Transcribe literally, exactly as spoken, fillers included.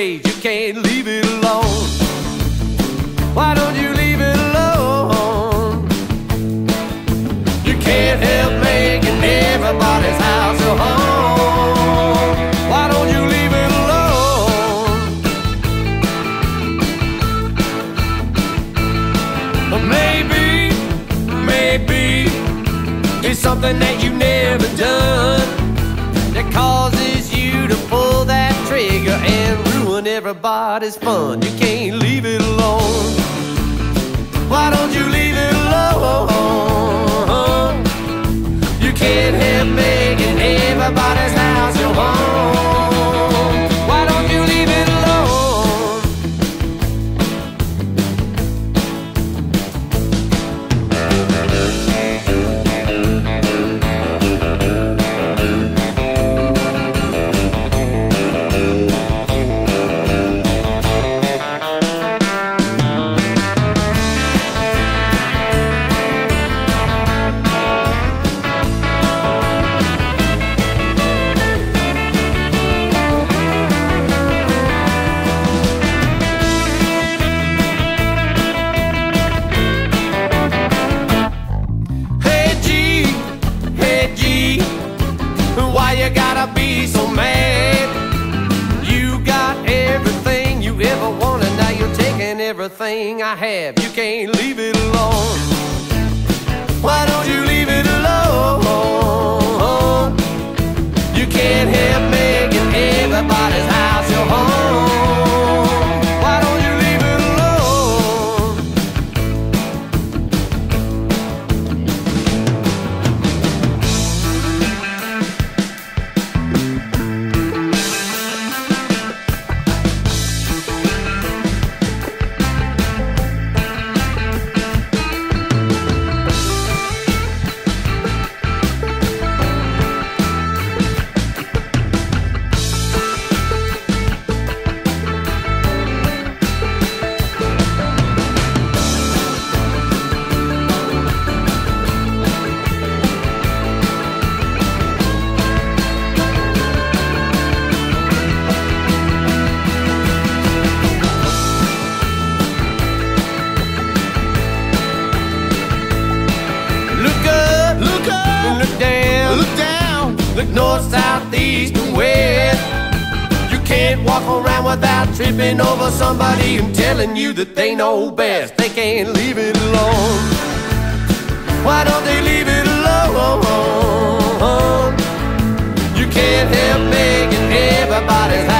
You can't leave it alone. Why don't you leave it alone? You can't help making everybody's house a home. Why don't you leave it alone? Well, maybe, maybe it's something that you've never done that causes you to pull that trigger and everybody's fun. You can't leave it alone. Why don't you leave it alone? You can't help making everybody's house your home. Why don't you leave it everything I have? You can't leave it alone. Why don't you leave it alone? You can't help making everybody's house your home. Why don't you leave it alone? Look north, south, east, and west. You can't walk around without tripping over somebody and telling you that they know best. They can't leave it alone. Why don't they leave it alone? You can't help making everybody's happy.